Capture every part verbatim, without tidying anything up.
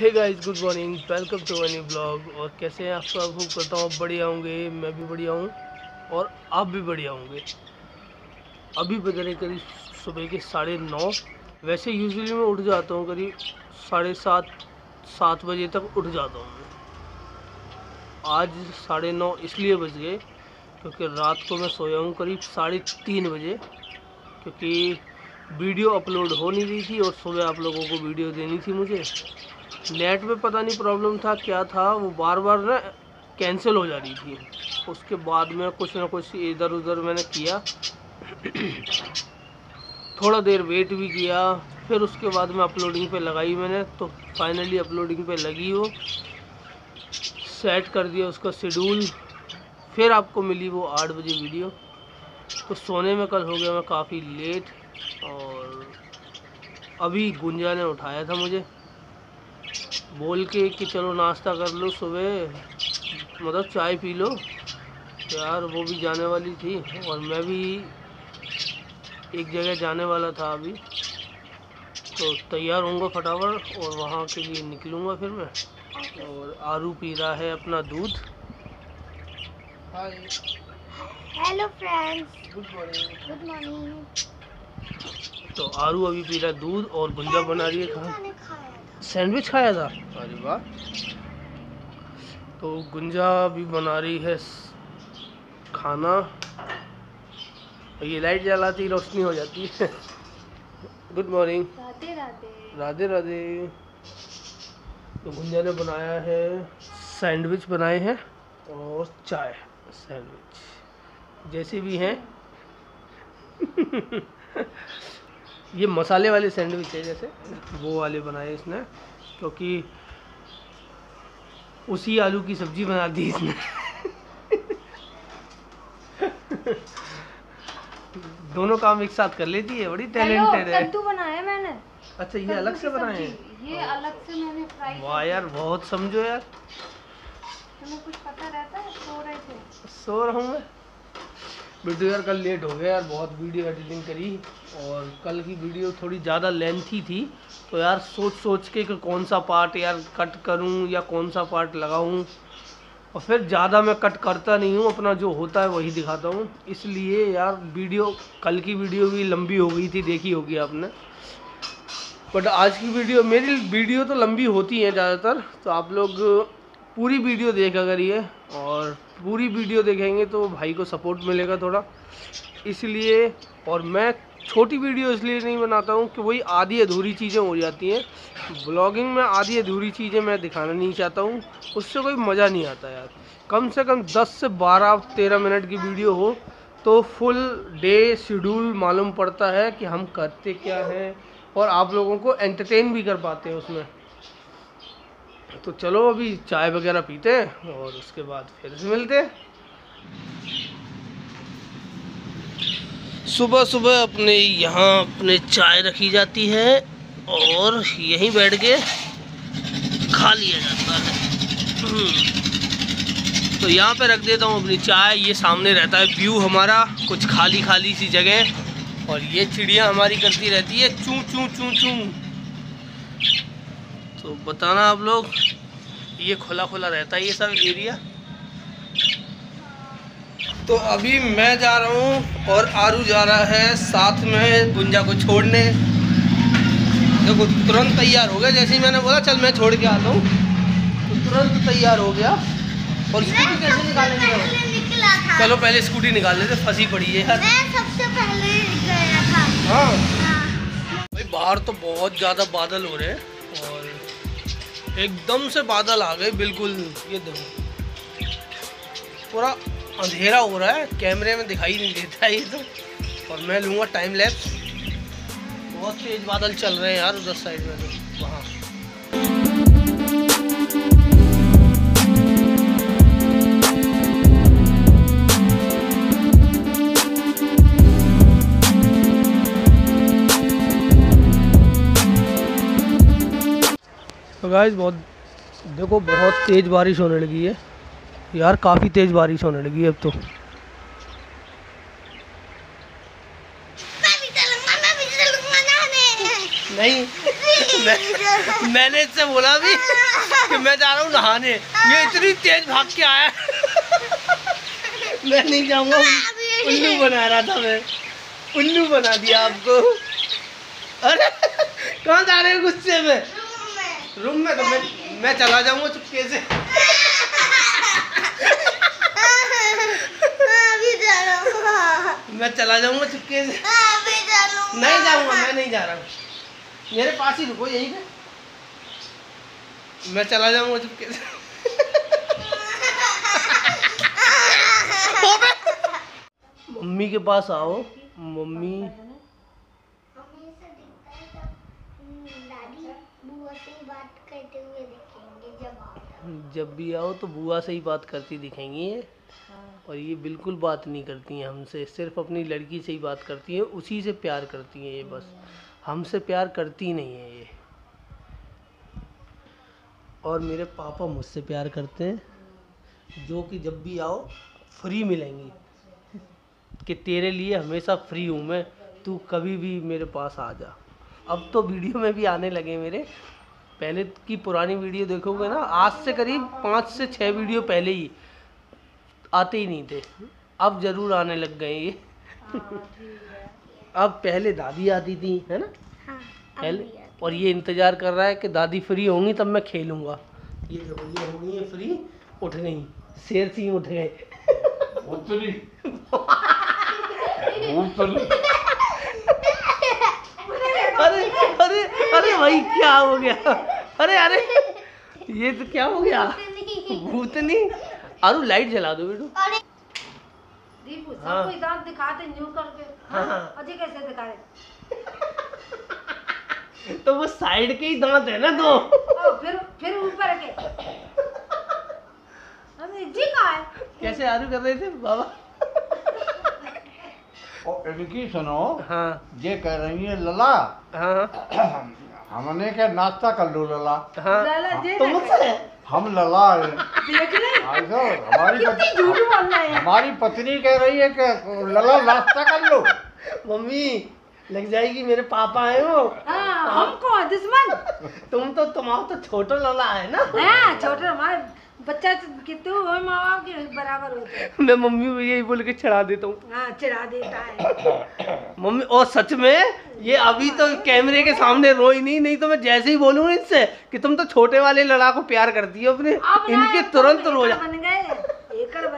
Hey guys, good morning, welcome to my new blog. और कैसे हैं आप सब? होप करता हूँ आप बढ़िया होंगे। मैं भी बढ़िया हूँ और आप भी बढ़िया होंगे। अभी बजे करीब सुबह के साढ़े नौ। वैसे यूजुअली मैं उठ जाता हूँ करीब साढ़े सात सात बजे तक उठ जाता हूँ मैं। आज साढ़े नौ इसलिए बज गए क्योंकि रात को मैं सोया हूँ करीब साढ़े तीन बजे, क्योंकि वीडियो अपलोड हो नहीं रही थी और सुबह आप लोगों को वीडियो देनी थी मुझे। नेट में पता नहीं प्रॉब्लम था क्या था, वो बार बार ना कैंसिल हो जा रही थी। उसके बाद में कुछ ना कुछ इधर उधर मैंने किया, थोड़ा देर वेट भी किया, फिर उसके बाद में अपलोडिंग पे लगाई मैंने। तो फाइनली अपलोडिंग पे लगी, वो सेट कर दिया उसका शेड्यूल, फिर आपको मिली वो आठ बजे वीडियो। तो सोने में कल हो गया मैं काफ़ी लेट, और अभी गुंजा ने उठाया था मुझे बोल के कि चलो नाश्ता कर लो सुबह, मतलब चाय पी लो। यार वो भी जाने वाली थी और मैं भी एक जगह जाने वाला था अभी, तो तैयार होऊंगा फटाफट और वहाँ के लिए निकलूँगा फिर मैं। और आरू पी रहा है अपना दूध। Hi, hello friends, good morning, good morning. तो आरू अभी पी रहा है दूध और गुंजा बना रही है खाना। सैंडविच खाया था, अरे वाह। तो गुंजा भी बना रही है खाना। ये लाइट जलाती रोशनी हो जाती है। Good morning, Radhe Radhe, Radhe Radhe. तो गुंजा ने बनाया है सैंडविच, बनाए हैं और चाय। सैंडविच जैसे भी हैं ये मसाले वाले सैंडविच है, जैसे वो वाले बनाए इसने, क्योंकि उसी आलू की सब्जी बना दी इसने। दोनों काम एक साथ कर लेती है, बड़ी टैलेंटेड है। कद्दू बनाया मैंने। अच्छा, ये अलग से बनाए हैं? ये अलग से मैंने फ्राई। वाह यार, बहुत समझो यार, तुम्हें कुछ पता रहता है। सो रहे थे? सो रहा हूँ मैं। बिट्टू यार कल लेट हो गया यार, बहुत वीडियो एडिटिंग करी और कल की वीडियो थोड़ी ज़्यादा लेंथी थी। तो यार सोच सोच के कि कौन सा पार्ट यार कट करूं या कौन सा पार्ट लगाऊं, और फिर ज़्यादा मैं कट करता नहीं हूं, अपना जो होता है वही दिखाता हूं। इसलिए यार वीडियो, कल की वीडियो भी लंबी हो गई थी, देखी होगी आपने। बट आज की वीडियो, मेरी वीडियो तो लंबी होती है ज़्यादातर, तो आप लोग पूरी वीडियो देखा करिए। और पूरी वीडियो देखेंगे तो भाई को सपोर्ट मिलेगा थोड़ा, इसलिए। और मैं छोटी वीडियो इसलिए नहीं बनाता हूँ कि वही आधी अधूरी चीज़ें हो जाती हैं ब्लॉगिंग में। आधी अधूरी चीज़ें मैं दिखाना नहीं चाहता हूँ, उससे कोई मज़ा नहीं आता यार। कम से कम दस से बारह तेरह मिनट की वीडियो हो तो फुल डे शेड्यूल मालूम पड़ता है कि हम करते क्या हैं, और आप लोगों को एंटरटेन भी कर पाते हैं उसमें। तो चलो अभी चाय वगैरह पीते हैं और उसके बाद फिर से मिलते हैं। सुबह सुबह अपने यहाँ अपने चाय रखी जाती है और यहीं बैठ के खा लिया जाता है। तो यहाँ पे रख देता हूँ अपनी चाय। ये सामने रहता है व्यू हमारा, कुछ खाली खाली सी जगह, और ये चिड़िया हमारी करती रहती है चूं चूं चूं चूं। तो बताना आप लोग, ये खुला खुला रहता है ये सब एरिया। तो अभी मैं जा रहा हूँ और आरू जा रहा है साथ में गुंजा को छोड़ने। देखो तुरंत तैयार हो गया, जैसे ही मैंने बोला चल मैं छोड़ के आता हूँ तो तुरंत तैयार हो गया। और स्कूटी कैसे निकालेंगे? चलो पहले स्कूटी निकाल लेते, फंसी पड़ी है यार। मैं सबसे पहले गया था। हाँ भाई, बाहर तो बहुत ज़्यादा बादल हो रहे हैं और एकदम से बादल आ गए बिल्कुल। ये देखो पूरा अंधेरा हो रहा है, कैमरे में दिखाई नहीं देता ये तो। और मैं लूँगा टाइम लैप्स। बहुत तेज बादल चल रहे हैं यार उधर साइड में तो, वहाँ। गाइस बहुत देखो, बहुत तेज़ बारिश होने लगी है यार, काफ़ी तेज़ बारिश होने लगी है अब तो। मैं भी चलूंगा, मैं भी चलूंगा, नहीं नहीं मैंने इससे बोला भी कि मैं जा रहा हूँ नहाने, ये इतनी तेज भाग के आया। मैं नहीं जाऊँगा, उल्लू बना रहा था मैं, उल्लू बना दिया आपको। अरे कहाँ जा रहे हो गुस्से में? रूम में तो मैं मैं चला जाऊँगा चुपके से। मैं चला जाऊँगा चुपके से। नहीं जाऊँगा, मैं नहीं जा रहा हूँ, मेरे पास ही रुको यहीं पे, मैं चला जाऊँगा चुपके से। मम्मी के पास आओ, मम्मी जब भी आओ तो बुआ से ही बात करती दिखेंगी ये। और ये बिल्कुल बात नहीं करती हैं हमसे, सिर्फ अपनी लड़की से ही बात करती हैं, उसी से प्यार करती हैं ये, बस हमसे प्यार करती नहीं है ये। और मेरे पापा मुझसे प्यार करते हैं, जो कि जब भी आओ फ्री मिलेंगी, कि तेरे लिए हमेशा फ्री हूँ मैं, तू कभी भी मेरे पास आ जा। अब तो वीडियो में भी आने लगे मेरे, पहले की पुरानी वीडियो देखोगे ना, आज से करीब पाँच से छः वीडियो पहले ही आते ही नहीं थे, अब ज़रूर आने लग गए ये। अब पहले दादी आती थी है ना, पहले, और ये इंतज़ार कर रहा है कि दादी फ्री होंगी तब मैं खेलूँगा। ये देखो ये होगी ये फ्री, उठ गई, शेर सी उठ गए। अरे अरे अरे भाई क्या हो गया? अरे अरे ये तो क्या हो गया? भूतनी। अरे लाइट जला दो बेटू। दीपू सबको दांत दिखाते न्यू करके। हाँ। अजय कैसे दिखा रहे? तो वो साइड के ही दांत है ना दो। ओ फिर फिर ऊपर के। अरे जी कहाँ है? कैसे आरू कर रहे थे बाबा? इनकी सुनो। हाँ। ये कह रही है लला। हाँ। हमने क्या नाश्ता कर लो लला। हाँ। लला तो मुझसे हम लला है। हमारी पत्नी हमारी पत्नी कह रही है कि लला नाश्ता कर लो। मम्मी लग जाएगी, मेरे पापा है वो। हाँ, हमको दुश्मन। तुम तो तुम्हारा तो छोटा लला है ना। हाँ छोटा हमारे बच्चा कितने माँ बाप के बराबर होते हैं। मैं मम्मी को यही बोल के चढ़ा देता हूँ। हाँ चढ़ा देता है मम्मी। और सच में ये अभी तो कैमरे के सामने रोई नहीं, नहीं तो मैं जैसे ही बोलूँगी इनसे कि तुम तो छोटे वाले लड़ा को प्यार करती हो अपने, इनके तुरंत रो जाए।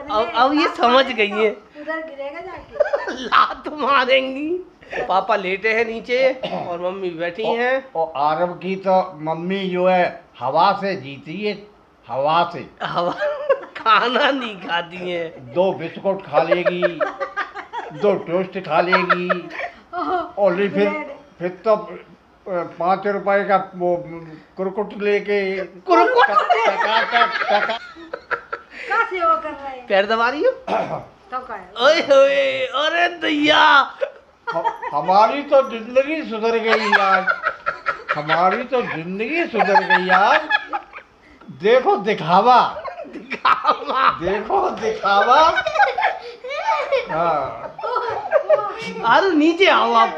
अब अब ये समझ गई है, लात मारेंगी। पापा लेटे हैं नीचे और मम्मी बैठी है। और आरब की तो मम्मी जो है हवा से जीती है, हवा से, हवा खाना नहीं खाती है। दो बिस्कुट खा लेगी, दो टोस्ट खा लेगी, और फिर फिर तो पाँच रुपए का वो कुरकुट लेके कुरकुट टका टका टका कहाँ से वो कर रहा है? पैर दबा रही हो? ओए ओए अरे दैया, हमारी तो जिंदगी सुधर गई यार, हमारी तो जिंदगी सुधर गई यार। देखो दिखावा, दिखावा, देखो दिखावा। हाँ। अरे नीचे आओ आप,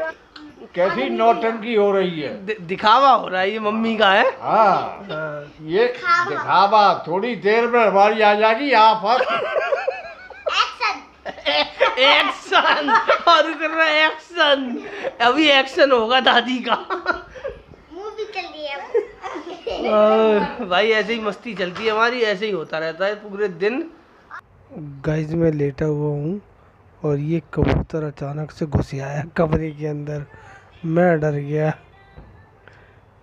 कैसी नौटंकी हो रही है, दि दिखावा हो रहा है ये मम्मी का है। हाँ ये दिखावा। थोड़ी देर में हमारी आ जाएगी आप। एक्शन एक्शन और कर रहा है एक्शन, अभी एक्शन होगा दादी का। भाई ऐसे ही मस्ती चलती है हमारी, ऐसे ही होता रहता है पूरे दिन। गाइस मैं लेटा हुआ हूँ और ये कबूतर अचानक से घुस आया कमरे के अंदर। मैं डर गया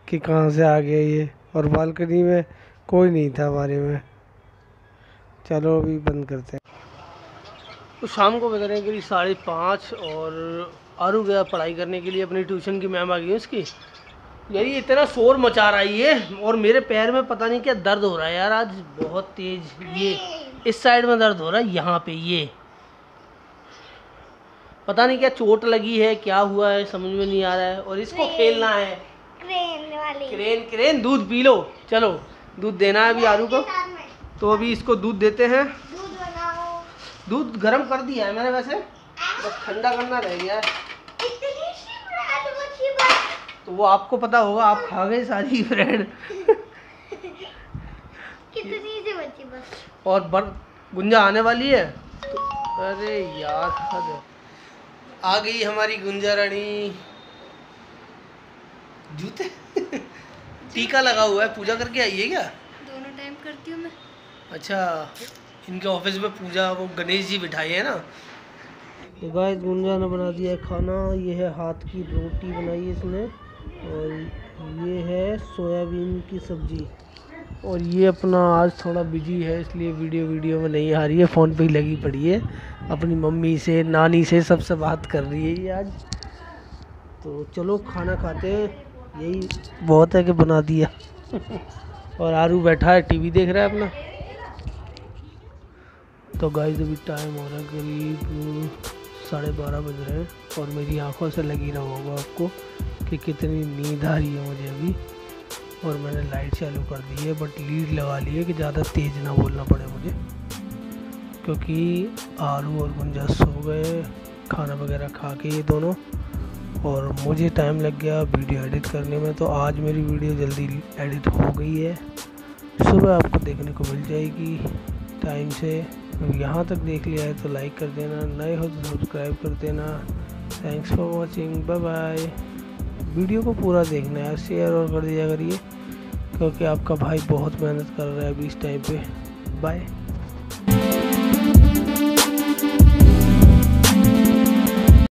कि कहाँ से आ गया ये, और बालकनी में कोई नहीं था हमारे में। चलो अभी बंद करते हैं। तो शाम को बज रहे हैं करीब साढ़े पाँच, और आरू गया पढ़ाई करने के लिए, अपनी ट्यूशन की मैम आ गई उसकी। यार ये इतना शोर मचा रही है, और मेरे पैर में पता नहीं क्या दर्द हो रहा है यार आज बहुत तेज। ये इस साइड में दर्द हो रहा है, यहाँ पे ये पता नहीं क्या चोट लगी है, क्या हुआ है समझ में नहीं आ रहा है। और इसको खेलना है क्रेन वाली, क्रेन क्रेन। दूध पी लो, चलो दूध देना है अभी आरू को, तो अभी इसको दूध देते हैं। दूध गर्म कर दिया है मैंने वैसे, बस ठंडा करना रह गया है, तो तो वो आपको पता होगा, आप खा गए सारी ब्रेड। कितनी से बची बस। और बर गुंजा आने वाली है तो, अरे यार हद। आ गई हमारी गुंजा रानी। जूते टीका लगा हुआ है। पूजा करके आई है क्या? दोनों टाइम करती हूँ मैं। अच्छा, इनके ऑफिस में पूजा वो गणेश जी बिठाए हैं ना। तो गाइस गुंजा ने बना दिया है खाना। ये है हाथ की रोटी बनाई है इसने, और ये है सोयाबीन की सब्जी। और ये अपना आज थोड़ा बिजी है इसलिए वीडियो वीडियो में नहीं आ रही है, फ़ोन पे ही लगी पड़ी है। अपनी मम्मी से, नानी से, सबसे बात कर रही है ये आज। तो चलो खाना खाते हैं, यही बहुत है कि बना दिया। और आरू बैठा है टीवी देख रहा है अपना। तो गाइस अभी टाइम हो रहा है करीब साढ़े बारह बज रहे हैं, और मेरी आंखों से लगी रहा होगा आपको कि कितनी नींद आ रही है मुझे अभी। और मैंने लाइट चालू कर दी है, बट लीड लगा ली है कि ज़्यादा तेज़ ना बोलना पड़े मुझे, क्योंकि आरू और गुंजा सो गए खाना वगैरह खा के ये दोनों, और मुझे टाइम लग गया वीडियो एडिट करने में। तो आज मेरी वीडियो जल्दी एडिट हो गई है, सुबह आपको देखने को मिल जाएगी टाइम से। यहाँ तक देख लिया है तो लाइक कर देना, नए हो तो सब्सक्राइब कर देना। Thanks for watching, bye bye. Video को पूरा देखना है, शेयर और कर दिया करिए, क्योंकि आपका भाई बहुत मेहनत कर रहा है अभी इस टाइम पे। बाय।